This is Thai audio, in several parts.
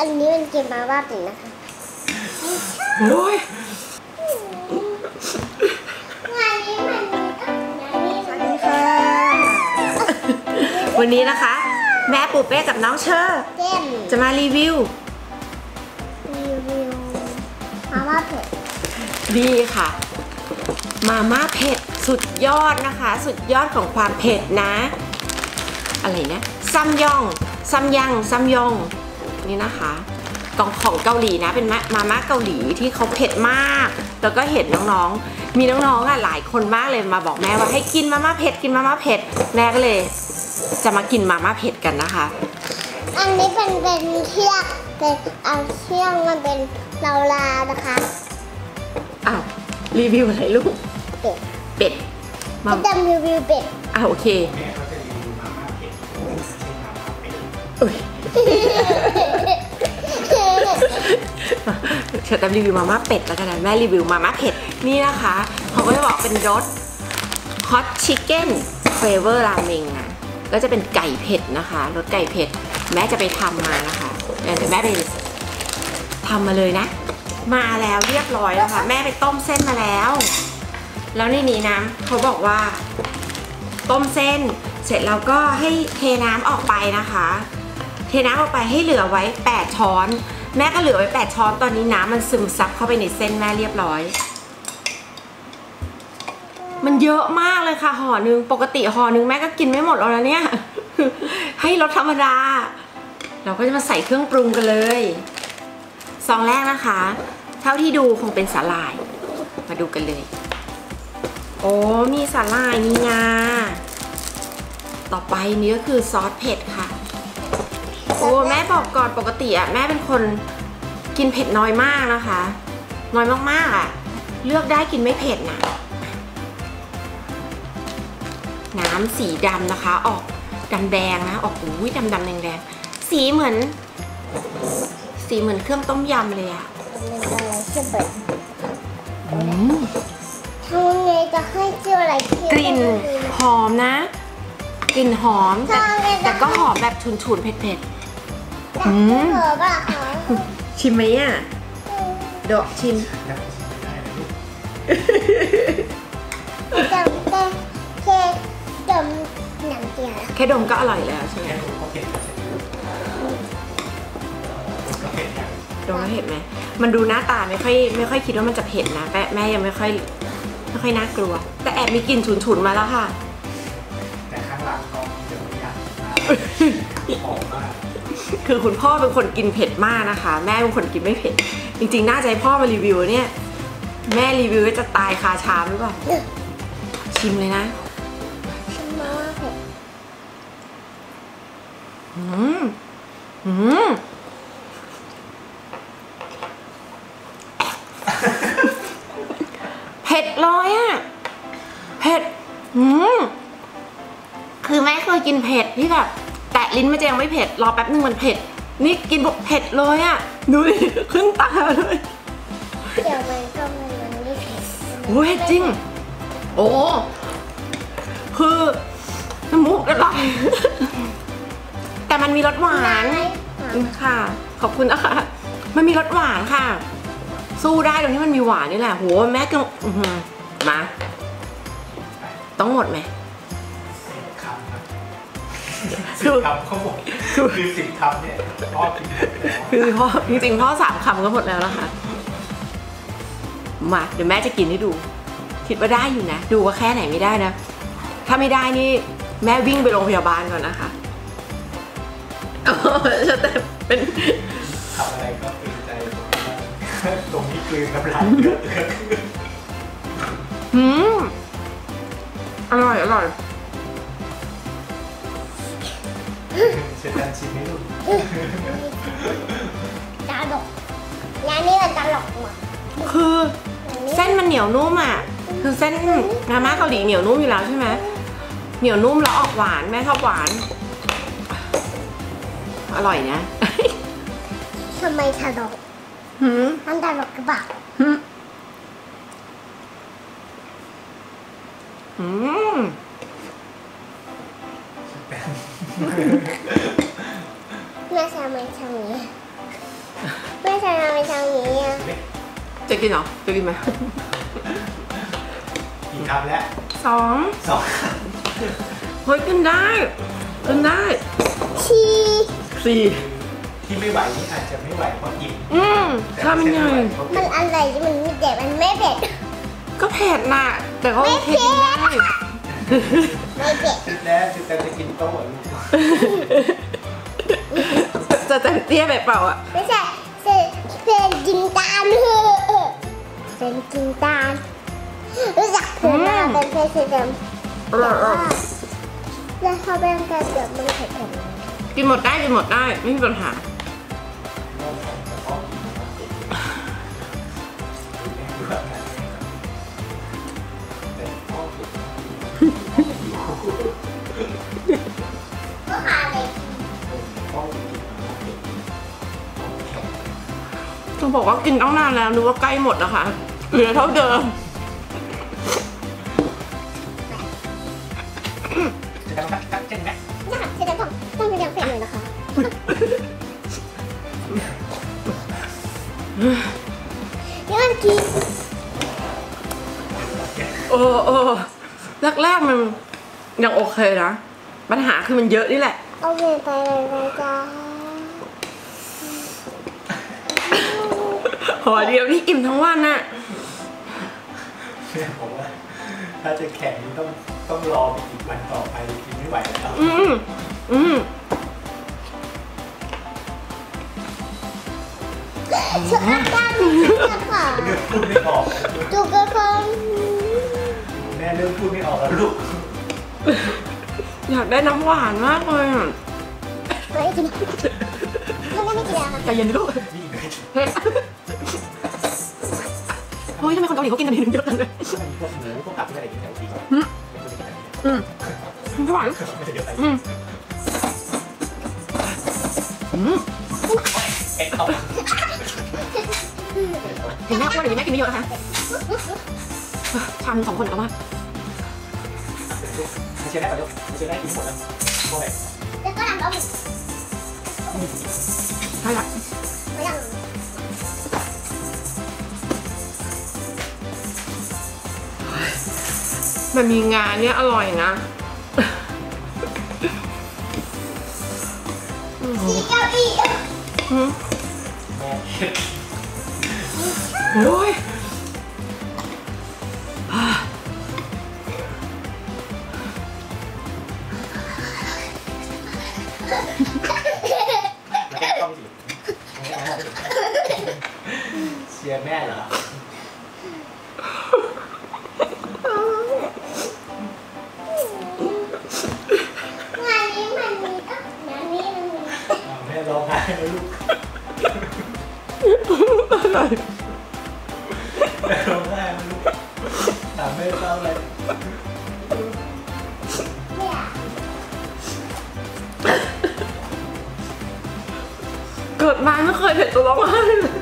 อันนี้เป็นเกมบาร์บ้าปิ่นนะคะโอ้ยวันนี้นะคะแม่ปูเป้กับน้องเชอร์จะมารีวิวมาม่าเผ็ดดีค่ะมาม่าเผ็ดสุดยอดนะคะสุดยอดของความเผ็ดนะอะไรนะซัมยองนี่นะคะของเกาหลีนะเป็นมาม่าเกาหลีที่เขาเผ็ดมากแล้วก็เห็นมีน้องอ่ะหลายคนมากเลยมาบอกแม่ว่าให้กินมาม่าเผ็ดแม่ก็เลยจะมากินมาม่าเผ็ดกันนะคะอันนี้เป็นเชือกเป็นเอาเชือกมันเป็นลาวๆนะคะอ้าวรีวิวอะไรลูกเป็ดมาจะรีวิวเป็ดอ้าวโอเคเชอร์แตมรีวิวมาม่าเป็ดแล้วกันนะแม่รีวิวมาม่าเผ็ดนี่นะคะเขาก็จะบอกเป็นรส hot chicken flavor ramen นะก็จะเป็นไก่เผ็ดนะคะรสไก่เผ็ดแม่จะไปทำมานะคะเดี๋ยวแม่ไปทำมาเลยนะมาแล้วเรียบร้อยแล้วค่ะแม่ไปต้มเส้นมาแล้วในนี้นะเขาบอกว่าต้มเส้นเสร็จแล้วก็ให้เทน้ำออกไปนะคะเทน้ำออกไปให้เหลือไว้8ช้อนแม่ก็เหลือไว้8ช้อนตอนนี้น้ำมันซึมซับเข้าไปในเส้นแม่เรียบร้อยมันเยอะมากเลยค่ะห่อหนึ่งปกติห่อหนึ่งแม่ก็กินไม่หมดแล้วนะเนี่ยให้รสธรรมดาเราก็จะมาใส่เครื่องปรุงกันเลยซองแรกนะคะเท่าที่ดูคงเป็นสาหร่ายมาดูกันเลยโอ้มีสาหร่ายมีงาต่อไปนี้ก็คือซอสเผ็ดค่ะโอ้แม่บอกก่อนปกติอ่ะแม่เป็นคนกินเผ็ดน้อยมากนะคะน้อยมากๆอ่ะเลือกได้กินไม่เผ็ดนะน้ำสีดำนะคะออกดำแดงนะออกอุ้ยดำแดงสีเหมือนเครื่องต้มยำเลยอ่ะทำไงจะให้เจียวอะไรกลิ่นหอมนะกลิ่นหอมแต่ก็หอมแบบฉุนๆเผ็ดๆชิมไหมอ่ะเดาะชิมแค่ดมก็อร่อยแล้วใช่ไหมดมแล้วเผ็ดไหมมันดูหน้าตาไม่ค่อยคิดว่ามันจะเผ็ดนะแม่ยังไม่ค่อยน่ากลัวแต่แอบมีกลิ่นฉุนๆมาแล้วค่ะคือคุณพ่อเป็นคนกินเผ็ดมากนะคะแม่เป็นคนกินไม่เผ็ดจริงๆน่าจะให้พ่อมารีวิวเนี่ยแม่รีวิวจะตายคาชามหรือเปล่าชิมเลยนะเผ็ดเลยอ่ะเผ็ดคือแม่เคยกินเผ็ดที่แบบแตะลิ้นมันจะยังไม่เผ็ดรอแป๊บนึงมันเผ็ดนี่กินแบบเผ็ดเลยอ่ะดูดิขึ้นตาเลยเดี๋ยวมันก็มันไม่เผ็ดโอ้ยจริงโอ้คือน้ำมูกอร่อยแต่มันมีรสหวานค่ะขอบคุณนะคะมันมีรสหวานค่ะสู้ได้ตรงที่มันมีหวานนี่แหละโหแม่ก็มาต้องหมดไหมคือ10 คำเนี่ยพ่อกินคือพ่อจริงๆพ่อ3 คำก็หมดแล้วนะคะมาเดี๋ยวแม่จะกินให้ดูคิดว่าได้อยู่นะดูว่าแค่ไหนไม่ได้นะถ้าไม่ได้นี่แม่วิ่งไปโรงพยาบาลก่อนนะคะแต่เป็นทำอะไรก็ตื่นใจตรงที่กลืนน้ำลายเยอะอร่อยเชอร์แตมชิมให้ดูตลกร้านนี้มันตลกมากคือเส้นมันเหนียวนุ่มอ่ะคือเส้นมาม่าเกาหลีเหนียวนุ่มอยู่แล้วใช่ไหมเหนียวนุ่มแล้วออกหวานแม่ชอบหวานอร่อยนะทำไมตลกมันตลกกระบะแม่ทำไม ไม่ใช่ทำไมทำอย่างนี้อ่ะจะกินเหรอจะกินไหมกี่คำแล้วสองเฮ้ยกินได้กินได้สี่ที่ไม่ไหวนี่อาจจะไม่ไหวเพราะกินทำยังไงมันอะไรที่มันไม่เด็ดมันไม่เผ็ดก็เผ็ดน่ะแต่ก็เผ็ดได้ไม่เผ็ดจุดแรกจุดแต่จะกินโต๊ะจะแต่เตี้ยแบบเปล่าอ่ะไม่ใช่เป็นกินตาลเป็นกินตาลรู้จักเผ็ดมากเป็นเผ็ดสีดำแล้วเขาแบ่งกันแบบมันเผ็ดกินหมดได้กินหมดได้ไม่มีปัญหาจะบอกว่ากินตั้งนานแล้วนึกว่าใกล้หมดนะคะเหลือเท่าเดิมย้อนกินโอ้แรกๆมันยังโอเคนะปัญหาคือมันเยอะนี่แหละโอเคไปเลยไปจ้าหอเดียวนี่อิ่มทั้งวันน่ะผมว่าถ้าจะแข่งต้องรออีกวันต่อไปกินไม่ไหวแล้วชอบกันพูดไม่ออกจุกกระพงแม่เริ่มพูดไม่ออกแล้วลูกอยากได้น้ำหวานมากเลยไม่กินใจเย็นลูกเฮ้ยทำไมคนเกาหลีเขากินกันเยอะจังเลยพวกหมูพวกตับอะไรกินแต่ดีกว่าหวานเห็นแม่ว่าเดี๋ยวนี้แม่กินไม่เยอะนะคะทำสองคนเอามาเชื่อได้ป่ะลูกเชื่อได้กินหมดแล้วโอเคแล้วก็ทำเอาใช่หรอไม่ยังมันมีงานเนี่ยอร่อยนะสีเจ้าอีโอ้ยเชียร์แม่เหรอแม่ร้องไห้เลยลูกแม่ร้องไห้เลยลูกถามแม่เศร้าเลยเกิดมาไม่เคยเห็นตัวร้องไห้เลย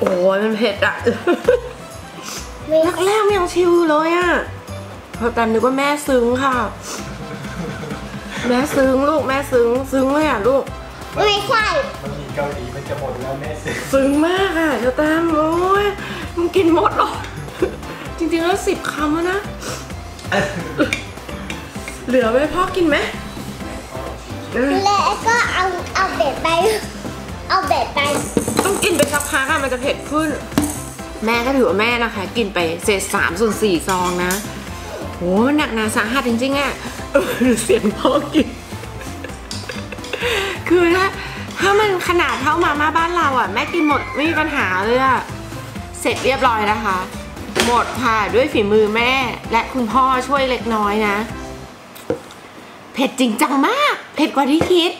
โอ้ยมันเผ็ดอ่ะแรกๆยังชิวเลยอ่ะพอตอนนึกว่าแม่ซึ้งค่ะแม่ซึ้งลูกแม่ซึ้งซึ้งเลยอ่ะลูกไม่ใช่มันมีเกาหลีมันจะหมดแล้วแม่ซึ้งซึ้งมากค่ะเจ้าตามโอ้ยมึงกินหมดหรอจริงๆแล้ว10 คำแล้วนะเหลือไว้พ่อกินไหมแล้วก็เอาเบ็ดไปเอาเบ็ดไปต้องกินไปสักพักอะมันจะเผ็ดขึ้นแม่ก็ถือว่าแม่นะคะกินไปเศษ3/4ซองนะโหหนักหนาสาหัสจริงๆอะเสียงพ่อกินคือถ้ามันขนาดเท่ามาม่าบ้านเราอะแม่กินหมดไม่มีปัญหาเลยอะเสร็จเรียบร้อยนะคะหมดค่ะด้วยฝีมือแม่และคุณพ่อช่วยเล็กน้อยนะเผ็ดจริงจังมากเผ็ดกว่าที่คิด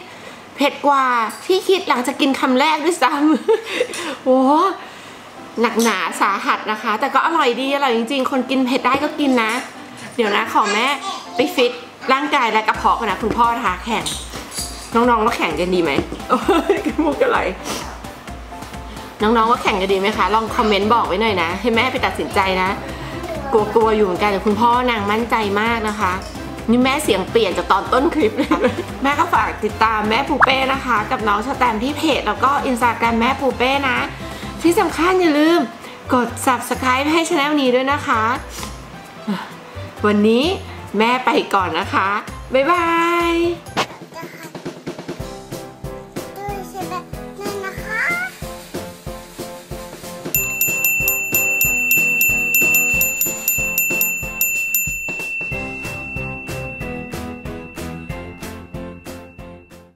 เผ็ดกว่าที่คิดหลังจากกินคำแรกด้วยซ้ำ โอ้หนักหนาสาหัสนะคะแต่ก็อร่อยดีอร่อยจริงๆคนกินเผ็ดได้ก็กินนะเดี๋ยวนะขอแม่ไปฟิตร่างกายและกระเพาะกันนะคุณพ่อท้าแข่งน้องๆก็แข่งกันดีไหมกินมุกอะไรน้องๆก็แข่งกันดีไหมคะลองคอมเมนต์บอกไว้หน่อยนะให้แม่ไปตัดสินใจนะ กลัวๆอยู่เหมือนกันแต่คุณพ่อนางมั่นใจมากนะคะนี่แม่เสียงเปลี่ยนจากตอนต้นคลิปเลยแม่ก็ฝากติดตามแม่ปูเป้นะคะกับน้องชาแตมที่เพจแล้วก็อินสตาแกรมแม่ปูเป้นะที่สำคัญอย่าลืมกด subscribe ให้ช่องนี้ด้วยนะคะวันนี้แม่ไปก่อนนะคะบ๊ายบาย